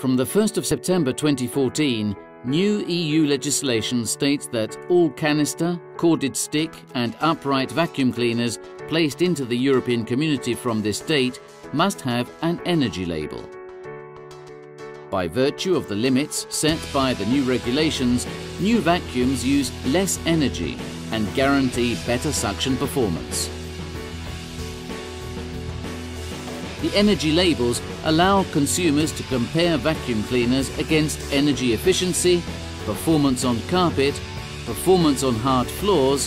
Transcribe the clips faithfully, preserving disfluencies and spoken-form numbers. From the first of September twenty fourteen, new E U legislation states that all canister, corded stick and upright vacuum cleaners placed into the European Community from this date must have an energy label. By virtue of the limits set by the new regulations, new vacuums use less energy and guarantee better suction performance. The energy labels allow consumers to compare vacuum cleaners against energy efficiency, performance on carpet, performance on hard floors,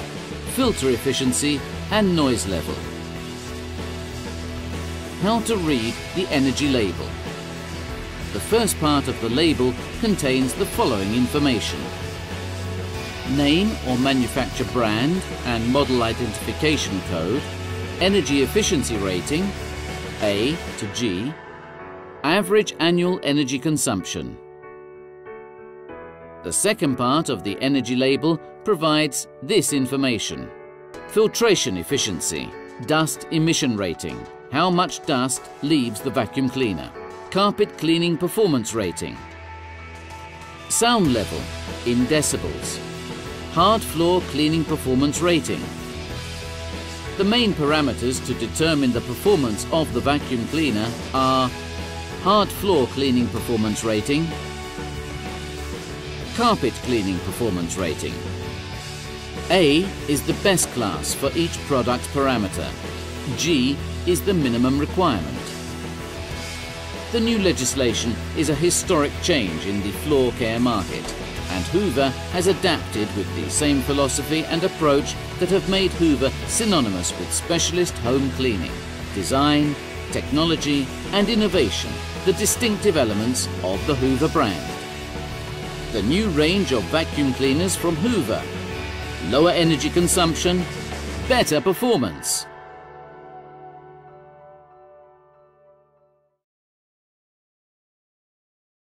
filter efficiency and noise level. How to read the energy label. The first part of the label contains the following information. Name or manufacturer brand and model identification code, energy efficiency rating, A to G, average annual energy consumption. The second part of the energy label provides this information. Filtration efficiency, dust emission rating, how much dust leaves the vacuum cleaner, carpet cleaning performance rating, sound level in decibels, hard floor cleaning performance rating. The main parameters to determine the performance of the vacuum cleaner are hard floor cleaning performance rating, carpet cleaning performance rating. A is the best class for each product parameter. G is the minimum requirement. The new legislation is a historic change in the floor care market, and Hoover has adapted with the same philosophy and approach that have made Hoover synonymous with specialist home cleaning, design, technology and innovation, the distinctive elements of the Hoover brand. The new range of vacuum cleaners from Hoover. Lower energy consumption, better performance.